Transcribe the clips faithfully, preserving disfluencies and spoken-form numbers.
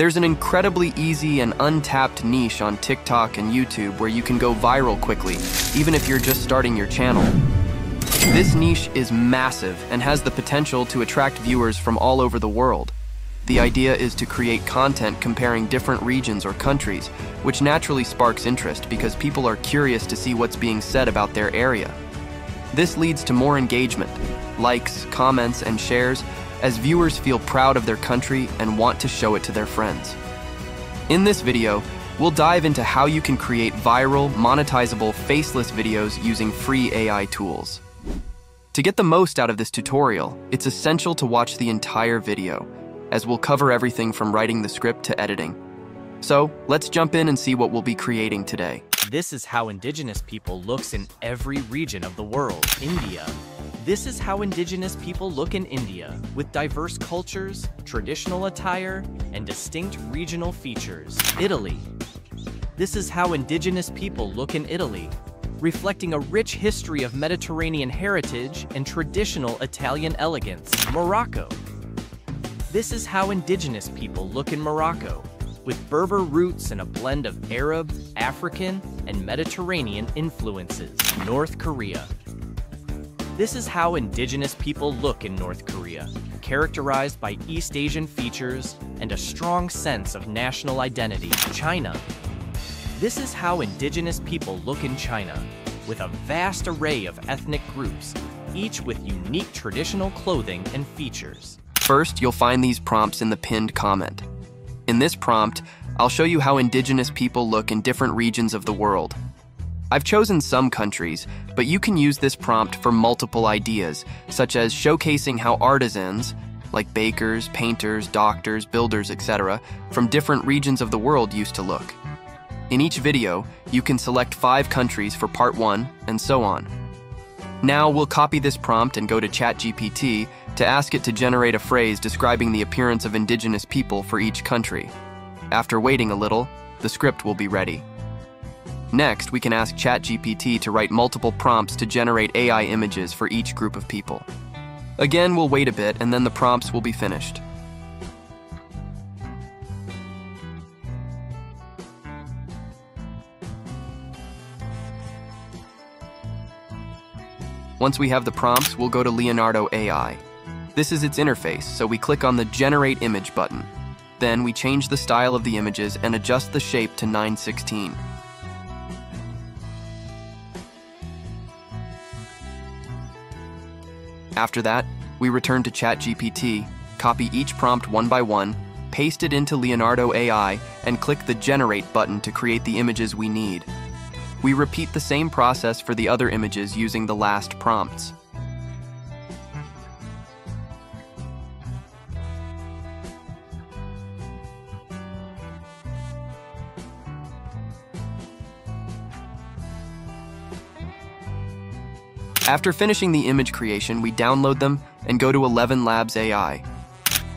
There's an incredibly easy and untapped niche on TikTok and YouTube where you can go viral quickly, even if you're just starting your channel. This niche is massive and has the potential to attract viewers from all over the world. The idea is to create content comparing different regions or countries, which naturally sparks interest because people are curious to see what's being said about their area. This leads to more engagement, likes, comments, and shares, as viewers feel proud of their country and want to show it to their friends. In this video, we'll dive into how you can create viral, monetizable, faceless videos using free A I tools. To get the most out of this tutorial, it's essential to watch the entire video, as we'll cover everything from writing the script to editing. So, let's jump in and see what we'll be creating today. This is how indigenous people looks in every region of the world. India. This is how indigenous people look in India, with diverse cultures, traditional attire, and distinct regional features. Italy. This is how indigenous people look in Italy, reflecting a rich history of Mediterranean heritage and traditional Italian elegance. Morocco. This is how indigenous people look in Morocco, with Berber roots and a blend of Arab, African, and Mediterranean influences. North Korea. This is how indigenous people look in North Korea, characterized by East Asian features and a strong sense of national identity. China. This is how indigenous people look in China, with a vast array of ethnic groups, each with unique traditional clothing and features. First, you'll find these prompts in the pinned comment. In this prompt, I'll show you how indigenous people look in different regions of the world. I've chosen some countries, but you can use this prompt for multiple ideas, such as showcasing how artisans, like bakers, painters, doctors, builders, et cetera, from different regions of the world used to look. In each video, you can select five countries for part one, and so on. Now we'll copy this prompt and go to ChatGPT to ask it to generate a phrase describing the appearance of indigenous people for each country. After waiting a little, the script will be ready. Next, we can ask ChatGPT to write multiple prompts to generate A I images for each group of people. Again, we'll wait a bit and then the prompts will be finished. Once we have the prompts, we'll go to Leonardo A I. This is its interface, so we click on the Generate Image button. Then we change the style of the images and adjust the shape to nine sixteen. After that, we return to ChatGPT, copy each prompt one by one, paste it into Leonardo A I, and click the Generate button to create the images we need. We repeat the same process for the other images using the last prompts. After finishing the image creation, we download them and go to eleven labs A I.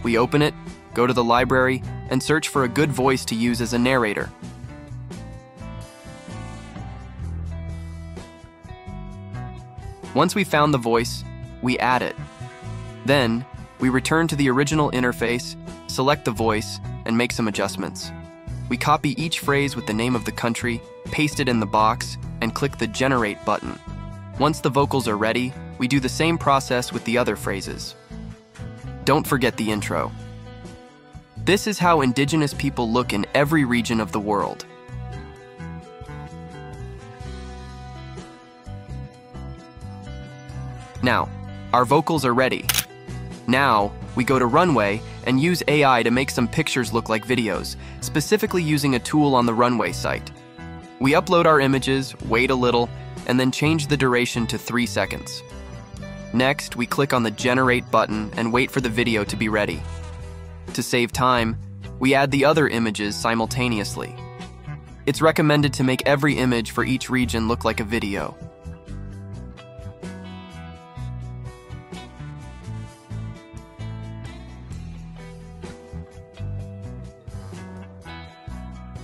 We open it, go to the library, and search for a good voice to use as a narrator. Once we found the voice, we add it. Then, we return to the original interface, select the voice, and make some adjustments. We copy each phrase with the name of the country, paste it in the box, and click the Generate button. Once the vocals are ready, we do the same process with the other phrases. Don't forget the intro. This is how indigenous people look in every region of the world. Now, our vocals are ready. Now, we go to Runway and use A I to make some pictures look like videos, specifically using a tool on the Runway site. We upload our images, wait a little, and then change the duration to three seconds. Next, we click on the Generate button and wait for the video to be ready. To save time, we add the other images simultaneously. It's recommended to make every image for each region look like a video.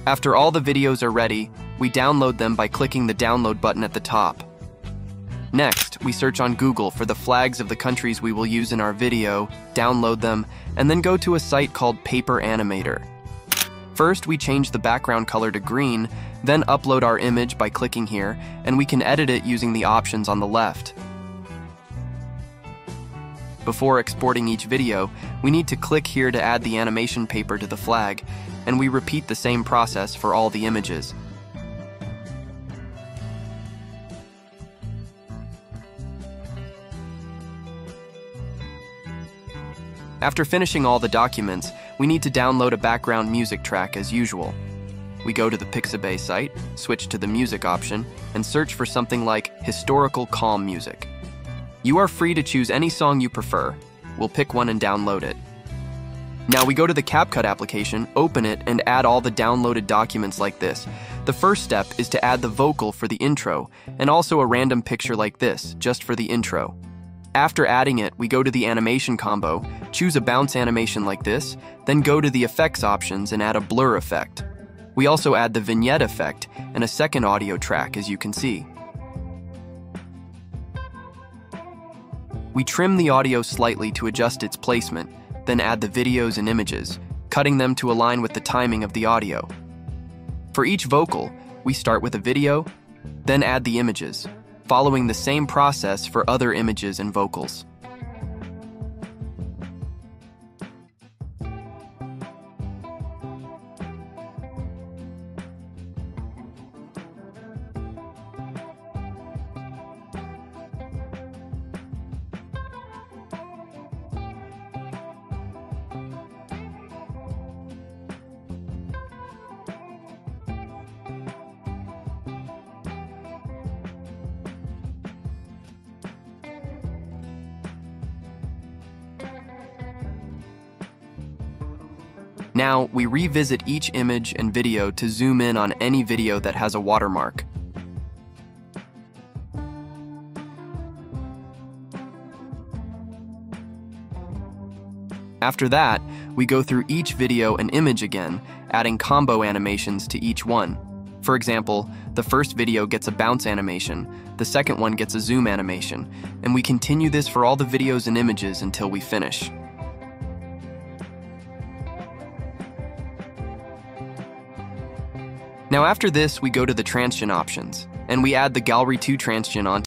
After all the videos are ready, we download them by clicking the download button at the top. Next, we search on Google for the flags of the countries we will use in our video, download them, and then go to a site called Paper Animator. First, we change the background color to green, then upload our image by clicking here, and we can edit it using the options on the left. Before exporting each video, we need to click here to add the animation paper to the flag, and we repeat the same process for all the images. After finishing all the documents, we need to download a background music track as usual. We go to the Pixabay site, switch to the music option, and search for something like historical calm music. You are free to choose any song you prefer. We'll pick one and download it. Now we go to the CapCut application, open it, and add all the downloaded documents like this. The first step is to add the vocal for the intro, and also a random picture like this, just for the intro. After adding it, we go to the animation combo, choose a bounce animation like this, then go to the effects options and add a blur effect. We also add the vignette effect and a second audio track, as you can see. We trim the audio slightly to adjust its placement, then add the videos and images, cutting them to align with the timing of the audio. For each vocal, we start with a video, then add the images, following the same process for other images and vocals. Now, we revisit each image and video to zoom in on any video that has a watermark. After that, we go through each video and image again, adding combo animations to each one. For example, the first video gets a bounce animation, the second one gets a zoom animation, and we continue this for all the videos and images until we finish. Now after this, we go to the transgen options, and we add the gallery two transgen onto